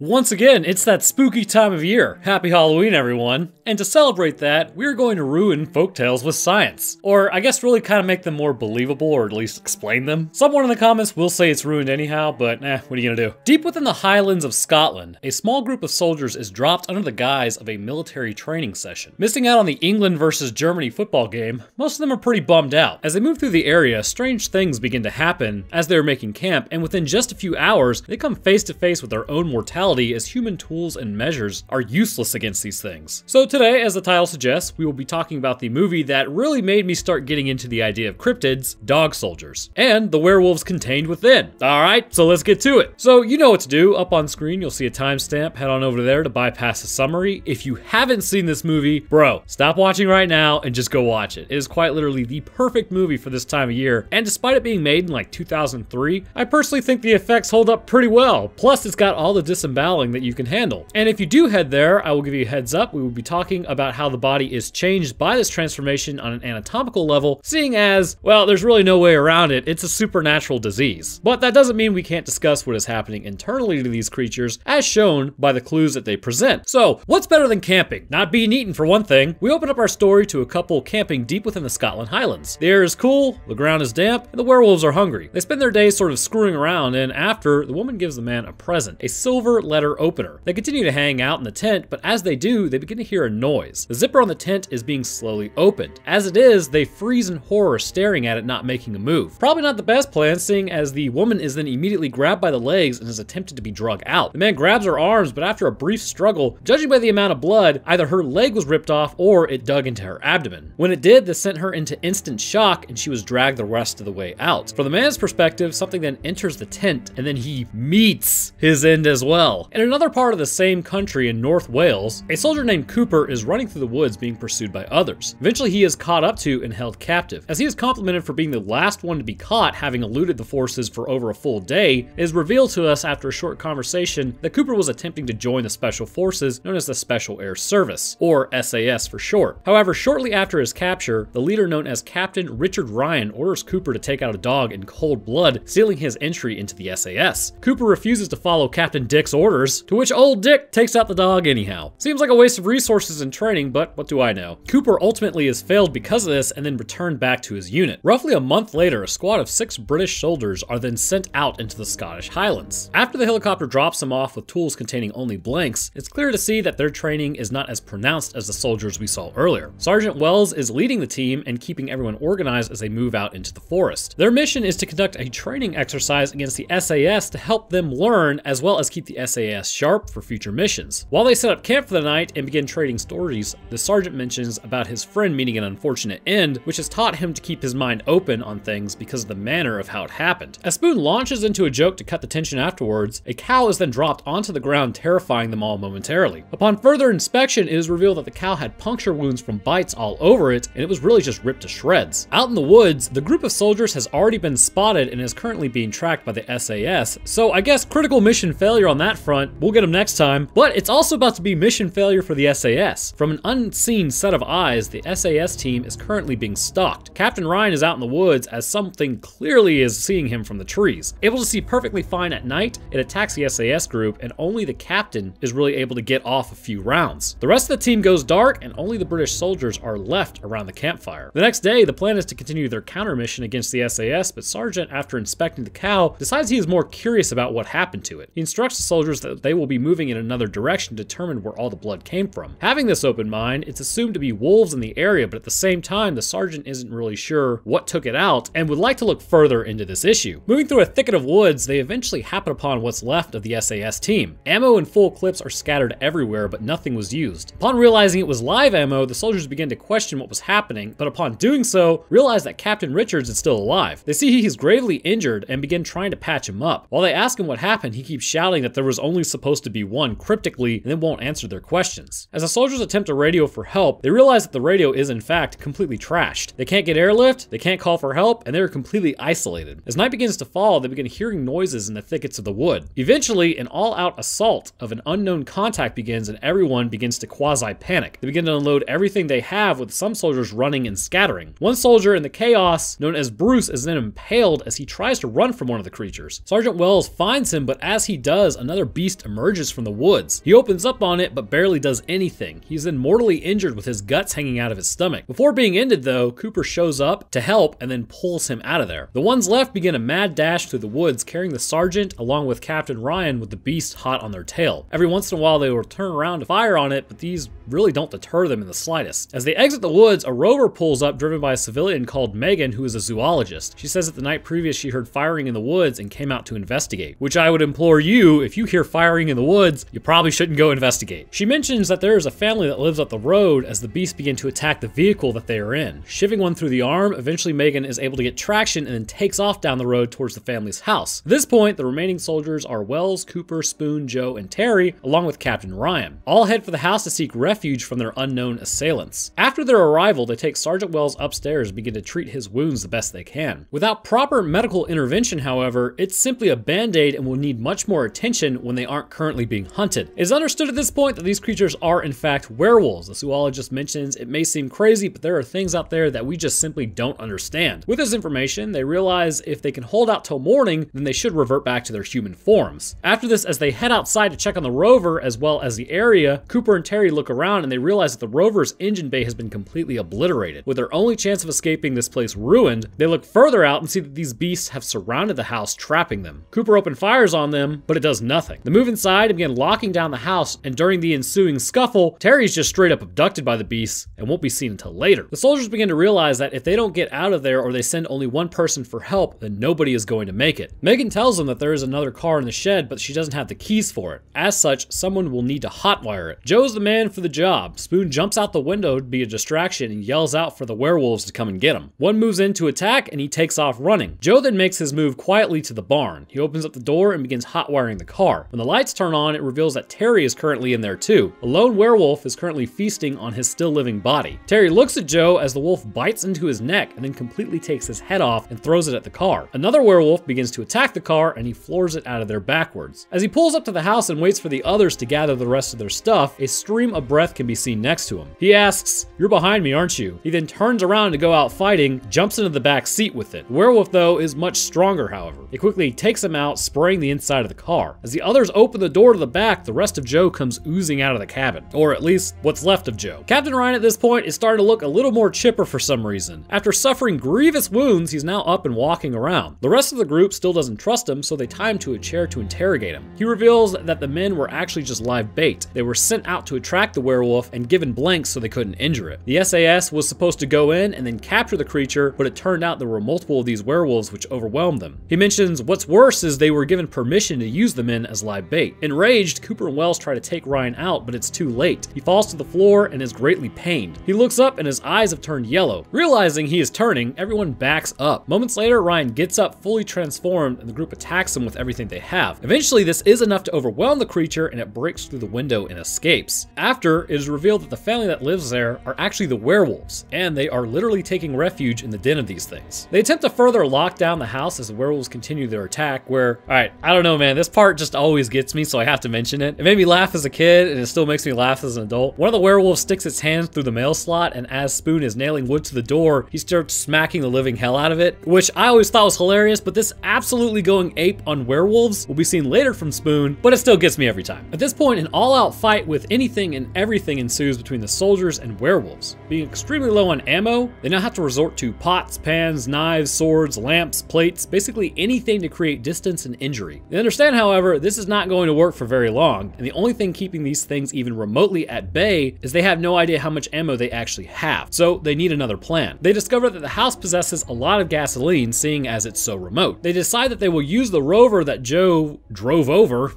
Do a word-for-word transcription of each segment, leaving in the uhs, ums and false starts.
Once again, it's that spooky time of year. Happy Halloween, everyone. And to celebrate that, we're going to ruin folktales with science. Or I guess really kind of make them more believable, or at least explain them. Someone in the comments will say it's ruined anyhow, but eh, what are you gonna do? Deep within the Highlands of Scotland, a small group of soldiers is dropped under the guise of a military training session. Missing out on the England versus Germany football game, most of them are pretty bummed out. As they move through the area, strange things begin to happen as they're making camp, and within just a few hours, they come face to face with their own mortality, as human tools and measures are useless against these things. So today, as the title suggests, we will be talking about the movie that really made me start getting into the idea of cryptids, Dog Soldiers, and the werewolves contained within. All right, so let's get to it. So you know what to do. Up on screen, you'll see a timestamp. Head on over there to bypass the summary. If you haven't seen this movie, bro, stop watching right now and just go watch it. It is quite literally the perfect movie for this time of year. And despite it being made in like two thousand three, I personally think the effects hold up pretty well. Plus, it's got all the disemboweling that you can handle. And if you do head there, I will give you a heads up. We will be talking about how the body is changed by this transformation on an anatomical level, seeing as, well, there's really no way around it. It's a supernatural disease. But that doesn't mean we can't discuss what is happening internally to these creatures, as shown by the clues that they present. So what's better than camping? Not being eaten, for one thing. We open up our story to a couple camping deep within the Scotland Highlands. The air is cool, the ground is damp, and the werewolves are hungry. They spend their days sort of screwing around, and after, the woman gives the man a present, a silver letter opener. They continue to hang out in the tent, but as they do, they begin to hear a noise. The zipper on the tent is being slowly opened. As it is, they freeze in horror, staring at it, not making a move. Probably not the best plan, seeing as the woman is then immediately grabbed by the legs and is attempted to be dragged out. The man grabs her arms, but after a brief struggle, judging by the amount of blood, either her leg was ripped off or it dug into her abdomen. When it did, this sent her into instant shock, and she was dragged the rest of the way out. From the man's perspective, something then enters the tent, and then he meets his end as well. In another part of the same country in North Wales, a soldier named Cooper is running through the woods being pursued by others. Eventually he is caught up to and held captive. As he is complimented for being the last one to be caught, having eluded the forces for over a full day, it is revealed to us after a short conversation that Cooper was attempting to join the special forces known as the Special Air Service, or S A S for short. However, shortly after his capture, the leader known as Captain Richard Ryan orders Cooper to take out a dog in cold blood, sealing his entry into the S A S. Cooper refuses to follow Captain Dick's orders, Orders, to which old Dick takes out the dog anyhow. Seems like a waste of resources and training, but what do I know? Cooper ultimately is failed because of this and then returned back to his unit. Roughly a month later, a squad of six British soldiers are then sent out into the Scottish Highlands. After the helicopter drops them off with tools containing only blanks, it's clear to see that their training is not as pronounced as the soldiers we saw earlier. Sergeant Wells is leading the team and keeping everyone organized as they move out into the forest. Their mission is to conduct a training exercise against the S A S to help them learn, as well as keep the S A S S A S sharp for future missions. While they set up camp for the night and begin trading stories, the sergeant mentions about his friend meeting an unfortunate end, which has taught him to keep his mind open on things because of the manner of how it happened. As Spoon launches into a joke to cut the tension afterwards, a cow is then dropped onto the ground, terrifying them all momentarily. Upon further inspection, it is revealed that the cow had puncture wounds from bites all over it, and it was really just ripped to shreds. Out in the woods, the group of soldiers has already been spotted and is currently being tracked by the S A S, so I guess critical mission failure on that front. We'll get them next time, but it's also about to be mission failure for the S A S. From an unseen set of eyes, the S A S team is currently being stalked. Captain Ryan is out in the woods as something clearly is seeing him from the trees. Able to see perfectly fine at night, it attacks the S A S group, and only the captain is really able to get off a few rounds. The rest of the team goes dark, and only the British soldiers are left around the campfire. The next day, the plan is to continue their counter mission against the S A S, but Sergeant, after inspecting the cow, decides he is more curious about what happened to it. He instructs the soldiers that they will be moving in another direction to determine where all the blood came from. Having this open mind, it's assumed to be wolves in the area, but at the same time, the sergeant isn't really sure what took it out and would like to look further into this issue. Moving through a thicket of woods, they eventually happen upon what's left of the S A S team. Ammo and full clips are scattered everywhere, but nothing was used. Upon realizing it was live ammo, the soldiers begin to question what was happening, but upon doing so, realize that Captain Richards is still alive. They see he's gravely injured and begin trying to patch him up. While they ask him what happened, he keeps shouting that there was only supposed to be one cryptically, and then won't answer their questions. As the soldiers attempt to radio for help, they realize that the radio is in fact completely trashed. They can't get airlift, they can't call for help, and they are completely isolated. As night begins to fall, they begin hearing noises in the thickets of the wood. Eventually, an all-out assault of an unknown contact begins, and everyone begins to quasi-panic. They begin to unload everything they have, with some soldiers running and scattering. One soldier in the chaos, known as Bruce, is then impaled as he tries to run from one of the creatures. Sergeant Wells finds him, but as he does, another beast emerges from the woods. He opens up on it, but barely does anything. He's then mortally injured with his guts hanging out of his stomach. Before being ended though, Cooper shows up to help and then pulls him out of there. The ones left begin a mad dash through the woods, carrying the sergeant along with Captain Ryan with the beast hot on their tail. Every once in a while they will turn around to fire on it, but these really don't deter them in the slightest. As they exit the woods, a rover pulls up driven by a civilian called Megan, who is a zoologist. She says that the night previous she heard firing in the woods and came out to investigate, which I would implore you, if you hear firing in the woods, you probably shouldn't go investigate. She mentions that there is a family that lives up the road as the beasts begin to attack the vehicle that they are in, shivving one through the arm. Eventually Megan is able to get traction and then takes off down the road towards the family's house. At this point, the remaining soldiers are Wells, Cooper, Spoon, Joe, and Terry, along with Captain Ryan. All head for the house to seek refuge from their unknown assailants. After their arrival, they take Sergeant Wells upstairs and begin to treat his wounds the best they can. Without proper medical intervention, however, it's simply a band-aid and will need much more attention when they aren't currently being hunted. It is understood at this point that these creatures are in fact werewolves. The zoologist mentions it may seem crazy, but there are things out there that we just simply don't understand. With this information, they realize if they can hold out till morning, then they should revert back to their human forms. After this, as they head outside to check on the rover as well as the area, Cooper and Terry look around and they realize that the rover's engine bay has been completely obliterated. With their only chance of escaping this place ruined, they look further out and see that these beasts have surrounded the house, trapping them. Cooper opens fires on them, but it does nothing. They move inside and begin locking down the house, and during the ensuing scuffle, Terry's just straight up abducted by the beasts and won't be seen until later. The soldiers begin to realize that if they don't get out of there or they send only one person for help, then nobody is going to make it. Megan tells them that there is another car in the shed, but she doesn't have the keys for it. As such, someone will need to hotwire it. Joe's the man for the job. Spoon jumps out the window to be a distraction and yells out for the werewolves to come and get him. One moves in to attack and he takes off running. Joe then makes his move quietly to the barn. He opens up the door and begins hotwiring the car. When the lights turn on, it reveals that Terry is currently in there too. A lone werewolf is currently feasting on his still living body. Terry looks at Joe as the wolf bites into his neck and then completely takes his head off and throws it at the car. Another werewolf begins to attack the car and he floors it out of there backwards. As he pulls up to the house and waits for the others to gather the rest of their stuff, a stream of breath can be seen next to him. He asks, "You're behind me, aren't you?" He then turns around to go out fighting, jumps into the back seat with it. The werewolf though is much stronger, however. It quickly takes him out, spraying the inside of the car. As the others open the door to the back, the rest of Joe comes oozing out of the cabin, or at least what's left of Joe. Captain Ryan at this point is starting to look a little more chipper for some reason. After suffering grievous wounds, he's now up and walking around. The rest of the group still doesn't trust him, so they tie him to a chair to interrogate him. He reveals that the men were actually just live bait. They were sent out to attract the werewolf and given blanks so they couldn't injure it. The S A S was supposed to go in and then capture the creature, but it turned out there were multiple of these werewolves which overwhelmed them. He mentions what's worse is they were given permission to use the men as live bait. Enraged, Cooper and Wells try to take Ryan out, but it's too late. He falls to the floor and is greatly pained. He looks up and his eyes have turned yellow. Realizing he is turning, everyone backs up. Moments later, Ryan gets up fully transformed and the group attacks him with everything they have. Eventually, this is enough to overwhelm the creature and it breaks through the window and escapes. After, it is revealed that the family that lives there are actually the werewolves, and they are literally taking refuge in the den of these things. They attempt to further lock down the house as the werewolves continue their attack, where, alright, I don't know man, this part just always gets me, so I have to mention it. It made me laugh as a kid, and it still makes me laugh as an adult. One of the werewolves sticks its hand through the mail slot, and as Spoon is nailing wood to the door, he starts smacking the living hell out of it, which I always thought was hilarious, but this absolutely going ape on werewolves will be seen later from Spoon, but it still gets me every time. At this point, an all-out fight with anything and everything ensues between the soldiers and werewolves. Being extremely low on ammo, they now have to resort to pots, pans, knives, swords, lamps, plates, basically anything to create distance and injury. They understand, however, this is not going to work for very long, and the only thing keeping these things even remotely at bay is they have no idea how much ammo they actually have, so they need another plan. They discover that the house possesses a lot of gasoline, seeing as it's so remote. They decide that they will use the rover that Joe drove over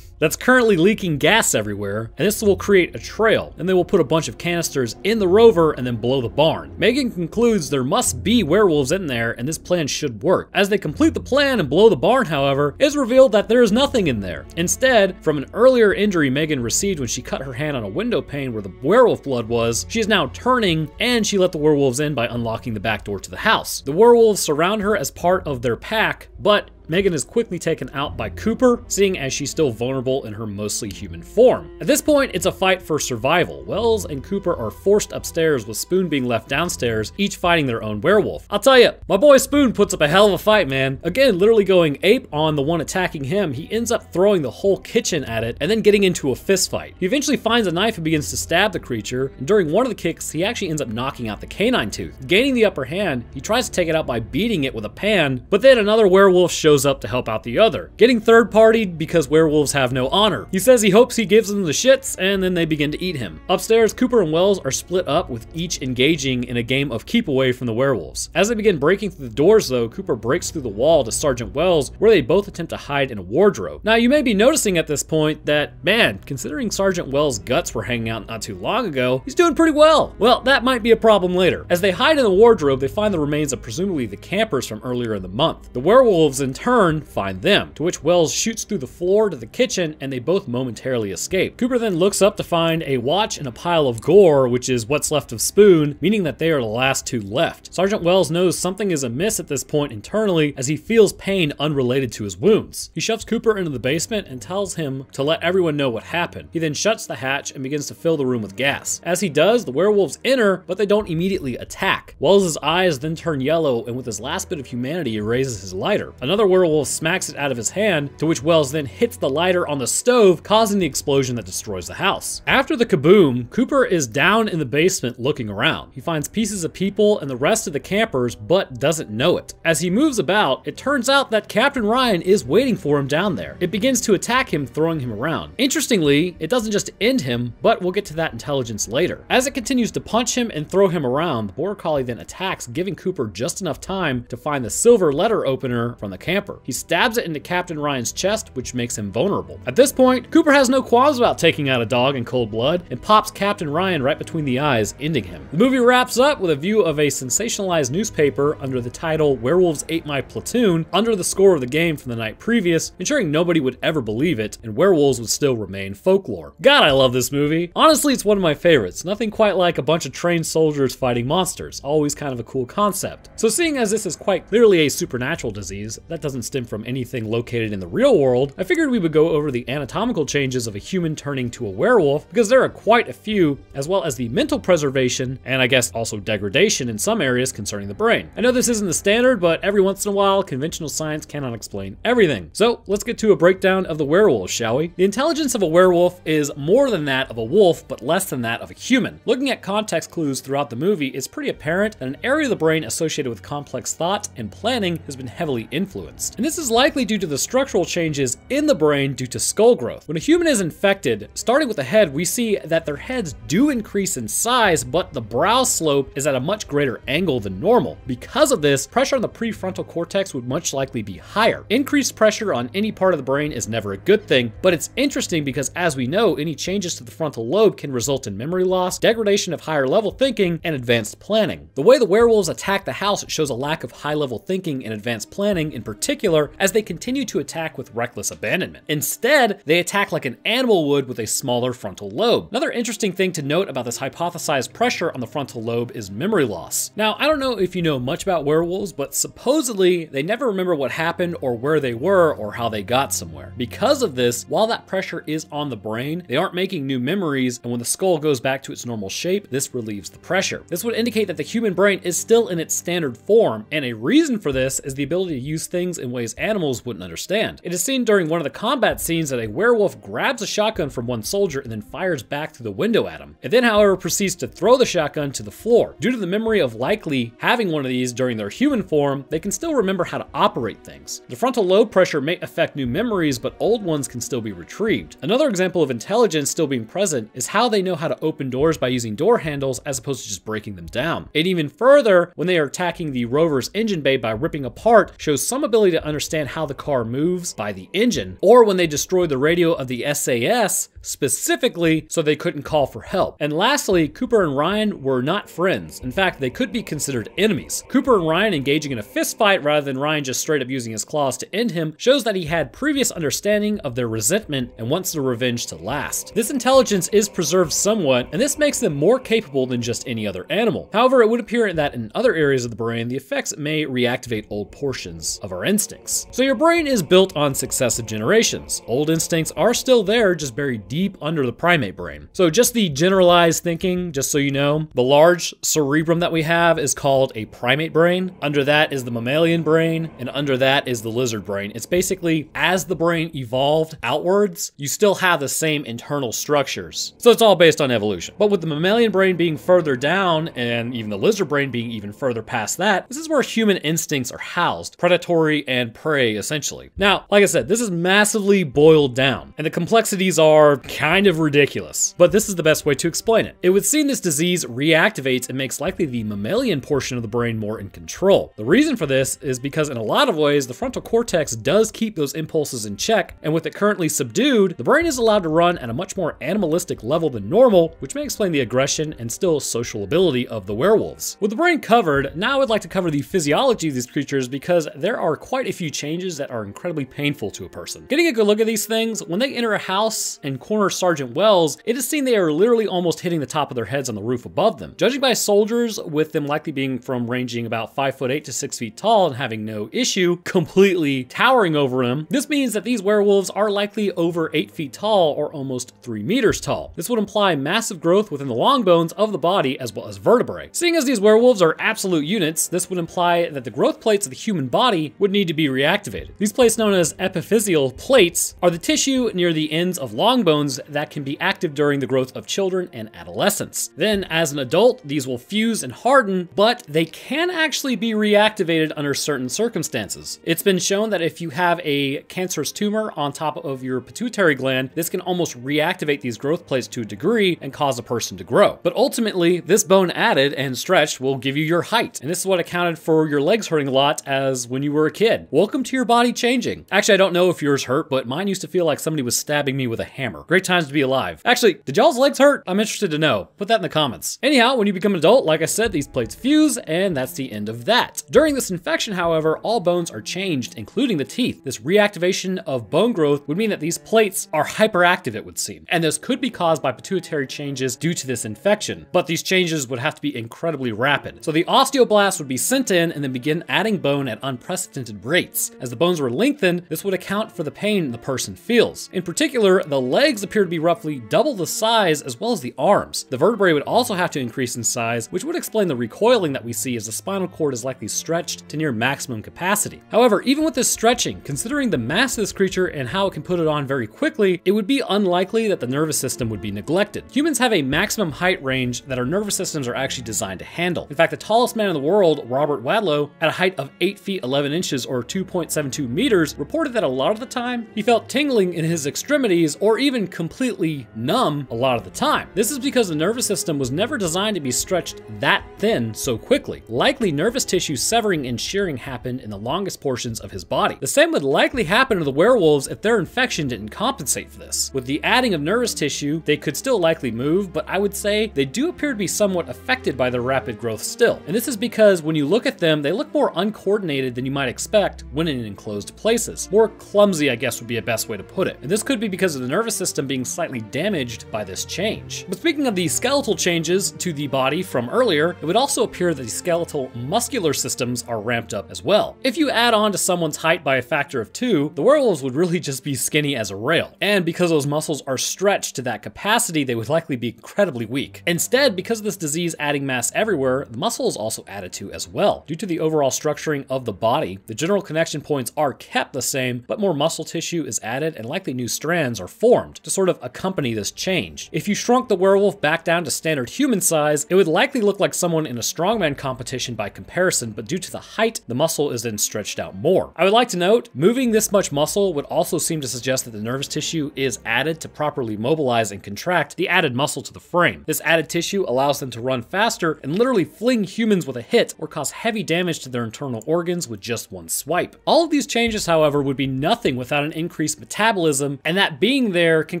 that's currently leaking gas everywhere, and this will create a trail, and they will put a bunch of canisters in the rover and then blow the barn. Megan concludes there must be werewolves in there, and this plan should work. As they complete the plan and blow the barn, however, it is revealed that there is nothing in there. Instead, from an earlier injury Megan received when she cut her hand on a window pane where the werewolf blood was, she is now turning, and she let the werewolves in by unlocking the back door to the house. The werewolves surround her as part of their pack, but Megan is quickly taken out by Cooper, seeing as she's still vulnerable in her mostly human form. At this point, it's a fight for survival. Wells and Cooper are forced upstairs with Spoon being left downstairs, each fighting their own werewolf. I'll tell you, my boy Spoon puts up a hell of a fight, man. Again, literally going ape on the one attacking him, he ends up throwing the whole kitchen at it and then getting into a fist fight. He eventually finds a knife and begins to stab the creature, and during one of the kicks, he actually ends up knocking out the canine tooth. Gaining the upper hand, he tries to take it out by beating it with a pan, but then another werewolf shows up to help out the other, getting third-partied because werewolves have no honor. He says he hopes he gives them the shits, and then they begin to eat him. Upstairs, Cooper and Wells are split up, with each engaging in a game of keep away from the werewolves. As they begin breaking through the doors, though, Cooper breaks through the wall to Sergeant Wells, where they both attempt to hide in a wardrobe. Now, you may be noticing at this point that, man, considering Sergeant Wells' guts were hanging out not too long ago, he's doing pretty well. Well, that might be a problem later. As they hide in the wardrobe, they find the remains of presumably the campers from earlier in the month. The werewolves, in turn, find them, to which Wells shoots through the floor to the kitchen, and they both momentarily escape. Cooper then looks up to find a watch and a pile of gore, which is what's left of Spoon, meaning that they are the last two left. Sergeant Wells knows something is amiss at this point internally, as he feels pain unrelated to his wounds. He shoves Cooper into the basement and tells him to let everyone know what happened. He then shuts the hatch and begins to fill the room with gas. As he does, the werewolves enter, but they don't immediately attack. Wells' eyes then turn yellow, and with his last bit of humanity, he raises his lighter. Another werewolf smacks it out of his hand, to which Wells then hits the lighter on the stove, causing the explosion that destroys the house. After the kaboom, Cooper is down in the basement looking around. He finds pieces of people and the rest of the campers, but doesn't know it. As he moves about, it turns out that Captain Ryan is waiting for him down there. It begins to attack him, throwing him around. Interestingly, it doesn't just end him, but we'll get to that intelligence later. As it continues to punch him and throw him around, the border collie then attacks, giving Cooper just enough time to find the silver letter opener from the camper. He stabs it into Captain Ryan's chest, which makes him vulnerable. At this point, Cooper has no qualms about taking out a dog in cold blood and pops Captain Ryan right between the eyes, ending him. The movie wraps up with a view of a sensationalized newspaper under the title Werewolves Ate My Platoon, under the score of the game from the night previous, ensuring nobody would ever believe it and werewolves would still remain folklore. God, I love this movie. Honestly, it's one of my favorites. Nothing quite like a bunch of trained soldiers fighting monsters. Always kind of a cool concept. So seeing as this is quite clearly a supernatural disease that doesn't stem from anything located in the real world, I figured we would go over the anatomical changes of a human turning to a werewolf, because there are quite a few, as well as the mental preservation and I guess also degradation in some areas concerning the brain. I know this isn't the standard, but every once in a while conventional science cannot explain everything. So let's get to a breakdown of the werewolf, shall we? The intelligence of a werewolf is more than that of a wolf, but less than that of a human. Looking at context clues throughout the movie, it's pretty apparent that an area of the brain associated with complex thought and planning has been heavily influenced. And this is likely due to the structural changes in the brain due to skull growth. When a human is infected, starting with the head, we see that their heads do increase in size, but the brow slope is at a much greater angle than normal. Because of this, pressure on the prefrontal cortex would much likely be higher. Increased pressure on any part of the brain is never a good thing, but it's interesting because, as we know, any changes to the frontal lobe can result in memory loss, degradation of higher level thinking, and advanced planning. The way the werewolves attack the house shows a lack of high level thinking and advanced planning in particular, as they continue to attack with reckless abandonment. Instead, they attack like an animal would, with a smaller frontal lobe. Another interesting thing to note about this hypothesized pressure on the frontal lobe is memory loss. Now, I don't know if you know much about werewolves, but supposedly they never remember what happened or where they were or how they got somewhere. Because of this, while that pressure is on the brain, they aren't making new memories, and when the skull goes back to its normal shape, this relieves the pressure. This would indicate that the human brain is still in its standard form, and a reason for this is the ability to use things in ways animals wouldn't understand. It is seen during one of the combat scenes that a werewolf grabs a shotgun from one soldier and then fires back through the window at him. It then, however, proceeds to throw the shotgun to the floor. Due to the memory of likely having one of these during their human form, they can still remember how to operate things. The frontal lobe pressure may affect new memories, but old ones can still be retrieved. Another example of intelligence still being present is how they know how to open doors by using door handles as opposed to just breaking them down. And even further, when they are attacking the rover's engine bay by ripping apart, shows some ability to understand how the car moves by the engine, or when they destroyed the radio of the S A S specifically so they couldn't call for help. And lastly, Cooper and Ryan were not friends. In fact, they could be considered enemies. Cooper and Ryan engaging in a fist fight rather than Ryan just straight up using his claws to end him shows that he had previous understanding of their resentment and wants the revenge to last. This intelligence is preserved somewhat, and this makes them more capable than just any other animal. However, it would appear that in other areas of the brain, the effects may reactivate old portions of our instincts. instincts. So your brain is built on successive generations. Old instincts are still there, just buried deep under the primate brain. So just the generalized thinking, just so you know, the large cerebrum that we have is called a primate brain. Under that is the mammalian brain, and under that is the lizard brain. It's basically, as the brain evolved outwards, you still have the same internal structures. So it's all based on evolution. But with the mammalian brain being further down and even the lizard brain being even further past that, this is where human instincts are housed, predatory and prey essentially. Now, like I said, this is massively boiled down and the complexities are kind of ridiculous, but this is the best way to explain it. It would seem this disease reactivates and makes likely the mammalian portion of the brain more in control. The reason for this is because in a lot of ways, the frontal cortex does keep those impulses in check, and with it currently subdued, the brain is allowed to run at a much more animalistic level than normal, which may explain the aggression and still social ability of the werewolves. With the brain covered, now I would like to cover the physiology of these creatures because there are quite a few changes that are incredibly painful to a person. Getting a good look at these things, when they enter a house and corner Sergeant Wells, it is seen they are literally almost hitting the top of their heads on the roof above them. Judging by soldiers, with them likely being from ranging about five foot eight to six feet tall and having no issue completely towering over them, this means that these werewolves are likely over eight feet tall or almost three meters tall. This would imply massive growth within the long bones of the body as well as vertebrae. Seeing as these werewolves are absolute units, this would imply that the growth plates of the human body would need to be reactivated. These plates, known as epiphyseal plates, are the tissue near the ends of long bones that can be active during the growth of children and adolescents. Then as an adult, these will fuse and harden, but they can actually be reactivated under certain circumstances. It's been shown that if you have a cancerous tumor on top of your pituitary gland, this can almost reactivate these growth plates to a degree and cause a person to grow. But ultimately, this bone added and stretched will give you your height. And this is what accounted for your legs hurting a lot as when you were a kid. Welcome to your body changing. Actually, I don't know if yours hurt, but mine used to feel like somebody was stabbing me with a hammer. Great times to be alive. Actually, did y'all's legs hurt? I'm interested to know. Put that in the comments. Anyhow, when you become an adult, like I said, these plates fuse, and that's the end of that. During this infection, however, all bones are changed, including the teeth. This reactivation of bone growth would mean that these plates are hyperactive, it would seem, and this could be caused by pituitary changes due to this infection, but these changes would have to be incredibly rapid. So the osteoblasts would be sent in and then begin adding bone at unprecedented rates. As the bones were lengthened, this would account for the pain the person feels. In particular, the legs appear to be roughly double the size as well as the arms. The vertebrae would also have to increase in size, which would explain the recoiling that we see as the spinal cord is likely stretched to near maximum capacity. However, even with this stretching, considering the mass of this creature and how it can put it on very quickly, it would be unlikely that the nervous system would be neglected. Humans have a maximum height range that our nervous systems are actually designed to handle. In fact, the tallest man in the world, Robert Wadlow, at a height of eight feet eleven inches or two point seven two meters, reported that a lot of the time he felt tingling in his extremities or even completely numb a lot of the time. This is because the nervous system was never designed to be stretched that thin so quickly. Likely nervous tissue severing and shearing happened in the longest portions of his body. The same would likely happen to the werewolves if their infection didn't compensate for this. With the adding of nervous tissue, they could still likely move, but I would say they do appear to be somewhat affected by their rapid growth still. And this is because when you look at them, they look more uncoordinated than you might expect when in enclosed places. More clumsy, I guess, would be a best way to put it. And this could be because of the nervous system being slightly damaged by this change. But speaking of the skeletal changes to the body from earlier, it would also appear that the skeletal muscular systems are ramped up as well. If you add on to someone's height by a factor of two, the werewolves would really just be skinny as a rail. And because those muscles are stretched to that capacity, they would likely be incredibly weak. Instead, because of this disease adding mass everywhere, the muscle is also added to as well. Due to the overall structuring of the body, the general connection points are kept the same, but more muscle tissue is added and likely new strands are formed to sort of accompany this change. If you shrunk the werewolf back down to standard human size, it would likely look like someone in a strongman competition by comparison, but due to the height, the muscle is then stretched out more. I would like to note, moving this much muscle would also seem to suggest that the nervous tissue is added to properly mobilize and contract the added muscle to the frame. This added tissue allows them to run faster and literally fling humans with a hit or cause heavy damage to their internal organs with just one swipe. All of these changes, however, would be nothing without an increased metabolism, and that being there can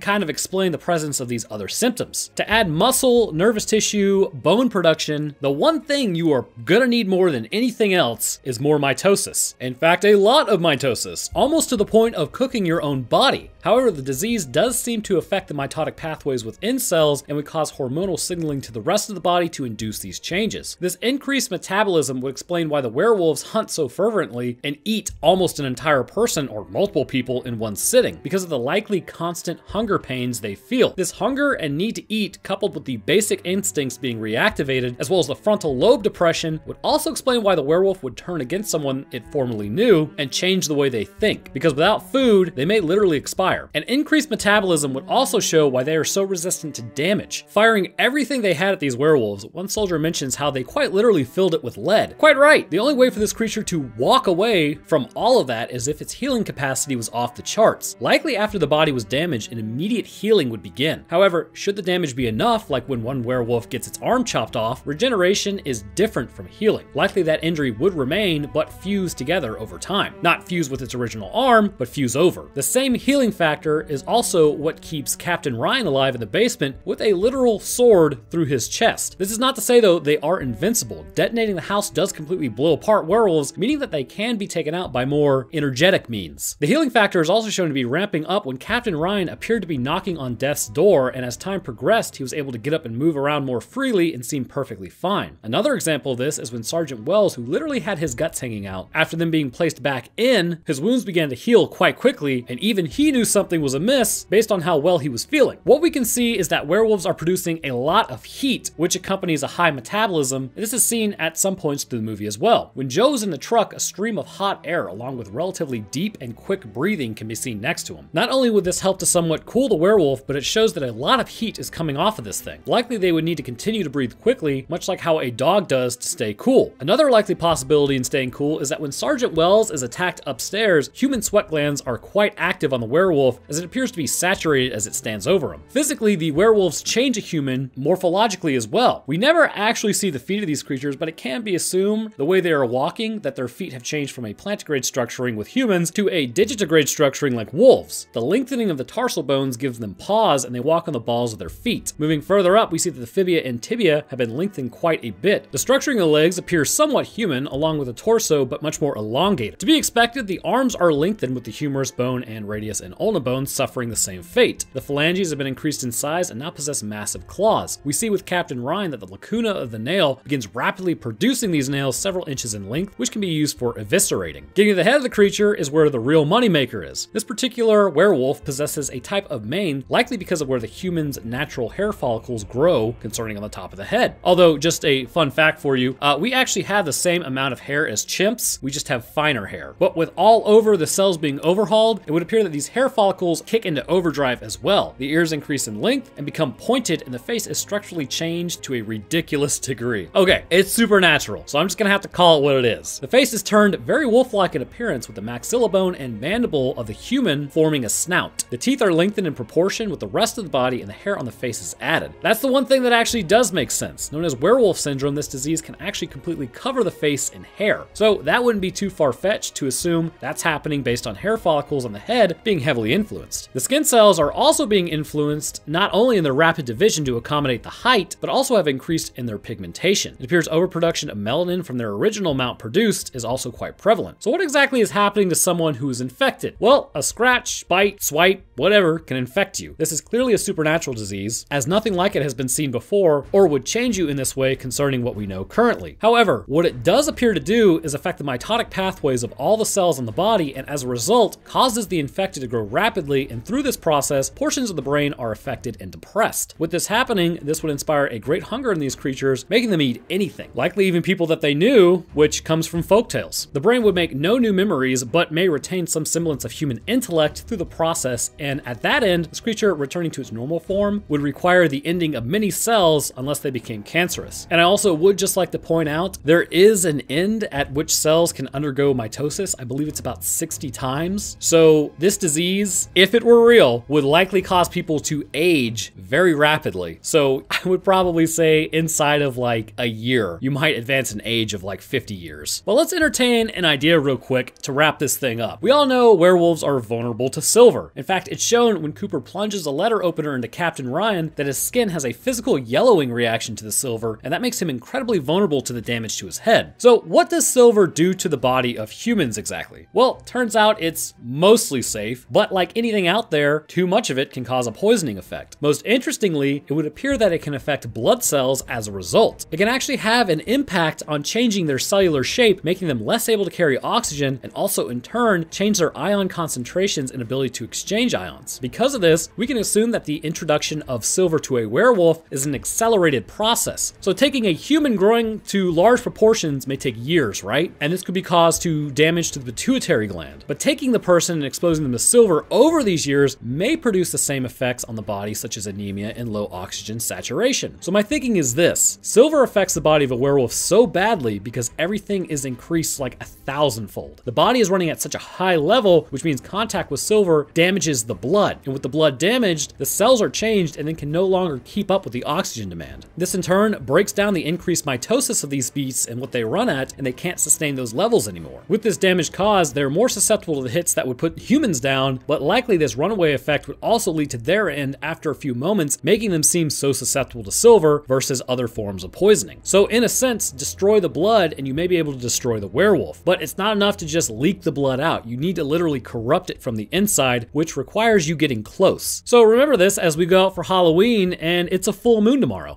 kind of explain the presence of these other symptoms. To add muscle, nervous tissue, bone production, the one thing you are gonna need more than anything else is more mitosis. In fact, a lot of mitosis, almost to the point of cooking your own body. However, the disease does seem to affect the mitotic pathways within cells and would cause hormonal signaling to the rest of the body to induce these changes. This increased metabolism would explain why the werewolves hunt so fervently and eat almost an entire person or multiple people in one sitting because of the likely constant hunger pains they feel. This hunger and need to eat, coupled with the basic instincts being reactivated, as well as the frontal lobe depression, would also explain why the werewolf would turn against someone it formerly knew and change the way they think, because without food, they may literally expire. An increased metabolism would also show why they are so resistant to damage, firing everything they had at these werewolves. One soldier mentions how they quite literally filled it with lead. Quite right, the only way for this creature to walk away from all of that is if its healing capacity was off the charts. Likely after the body was damaged, an immediate healing would begin. However, should the damage be enough, like when one werewolf gets its arm chopped off, regeneration is different from healing. Likely that injury would remain, but fuse together over time. Not fuse with its original arm, but fuse over. The same healing factor is also what keeps Captain Ryan alive in the basement with a literal sword through his chest. This is not to say though they are invincible. Detonating the house does completely blow apart werewolves, meaning that they can be taken out by more energetic means. The healing factor is also shown to be ramping up when Captain Ryan appeared to be knocking on death's door, and as time progressed, he was able to get up and move around more freely and seemed perfectly fine. Another example of this is when Sergeant Wells, who literally had his guts hanging out, after them being placed back in, his wounds began to heal quite quickly, and even he knew something was amiss based on how well he was feeling. What we can see is that werewolves are producing a lot of heat, which accompanies a high metabolism, and this is seen at some points through the movie as well. When Joe is in the truck, a stream of hot air along with relatively deep and quick breathing can be seen next to him. Not only would this help to somewhat cool the werewolf, but it shows that a lot of heat is coming off of this thing. Likely they would need to continue to breathe quickly, much like how a dog does to stay cool. Another likely possibility in staying cool is that when Sergeant Wells is attacked upstairs, human sweat glands are quite active on the werewolf as it appears to be saturated as it stands over him. Physically, the werewolves change a human morphologically as well. We never actually see the feet of these creatures, but it can be assumed the way they are walking that their feet have changed from a plantigrade structuring with humans to a digitigrade structuring like wolves. The lengthening of the tarsal bones gives them paws and they walk on the balls of their feet. Moving further up, we see that the fibia and tibia have been lengthened quite a bit. The structuring of the legs appears somewhat human along with the torso, but much more elongated. To be expected, the arms are lengthened with the humerus bone and radius and ulna bone suffering the same fate. The phalanges have been increased in size and now possess massive claws. We see with Captain Ryan that the lacuna of the nail begins rapidly producing these nails several inches in length, which can be used for eviscerating. Getting to the head of the creature is where the real moneymaker is. This particular werewolf possesses a type of mane, likely because of where the human's natural hair follicles grow, concerning on the top of the head. Although, just a fun fact for you, uh, we actually have the same amount of hair as chimps, we just have finer hair. But with all over the cells being overhauled, it would appear that these hair follicles kick into overdrive as well. The ears increase in length and become pointed, and the face is structurally changed to a ridiculous degree. Okay, it's supernatural, so I'm just gonna have to call it what it is. The face is turned very wolf-like in appearance, with the maxilla bone and mandible of the human forming a snout. The teeth are lengthened in proportion with the rest of the body, and the hair on the face is added. That's the one thing that actually does make sense. Known as werewolf syndrome, this disease can actually completely cover the face in hair. So that wouldn't be too far-fetched to assume that's happening based on hair follicles on the head being heavily influenced. The skin cells are also being influenced not only in their rapid division to accommodate the height, but also have increased in their pigmentation. It appears overproduction of melanin from their original amount produced is also quite prevalent. So what exactly is happening to someone who is infected? Well, a scratch, bite, swipe, whatever can infect you. This is clearly a supernatural disease, as nothing like it has been seen before or would change you in this way concerning what we know currently. However, what it does appear to do is affect the mitotic pathways of all the cells in the body, and as a result, causes the infected to grow rapidly, and through this process, portions of the brain are affected and depressed. With this happening, this would inspire a great hunger in these creatures, making them eat anything, likely even people that they knew, which comes from folktales. The brain would make no new memories, but may retain some semblance of human intellect through the process, and at that end, this creature returning to its normal form would require the ending of many cells unless they became cancerous. And I also would just like to point out, there is an end at which cells can undergo mitosis. I believe it's about sixty times. So this disease, if it were real, would likely cause people to age very rapidly. So I would probably say inside of like a year, you might advance an age of like fifty years. But let's entertain an idea real quick to wrap this thing up. We all know werewolves are vulnerable to silver. In fact, it's shown when Cooper plunges a letter opener into Captain Ryan that his skin has a physical yellowing reaction to the silver, and that makes him incredibly vulnerable to the damage to his head. So what does silver do to the body of humans exactly? Well, turns out it's mostly safe, but like anything out there, too much of it can cause a poisoning effect. Most interestingly, it would appear that it can affect blood cells as a result. It can actually have an impact on changing their cellular shape, making them less able to to carry oxygen and also in turn change their ion concentrations and ability to exchange ions. Because of this, we can assume that the introduction of silver to a werewolf is an accelerated process. So taking a human growing to large proportions may take years, right? And this could be caused to damage to the pituitary gland. But taking the person and exposing them to silver over these years may produce the same effects on the body, such as anemia and low oxygen saturation. So my thinking is this: silver affects the body of a werewolf so badly because everything is increased like a thousandfold. The body is running at such a high level, which means contact with silver damages the blood. And with the blood damaged, the cells are changed and then can no longer keep up with the oxygen demand. This in turn breaks down the increased mitosis of these beasts and what they run at, and they can't sustain those levels anymore. With this damage caused, they're more susceptible to the hits that would put humans down, but likely this runaway effect would also lead to their end after a few moments, making them seem so susceptible to silver versus other forms of poisoning. So in a sense, destroy the blood and you may be able to destroy the werewolf, but it's not enough to just leak the blood out. You need to literally corrupt it from the inside, which requires you getting close. So remember this as we go out for Halloween, and it's a full moon tomorrow.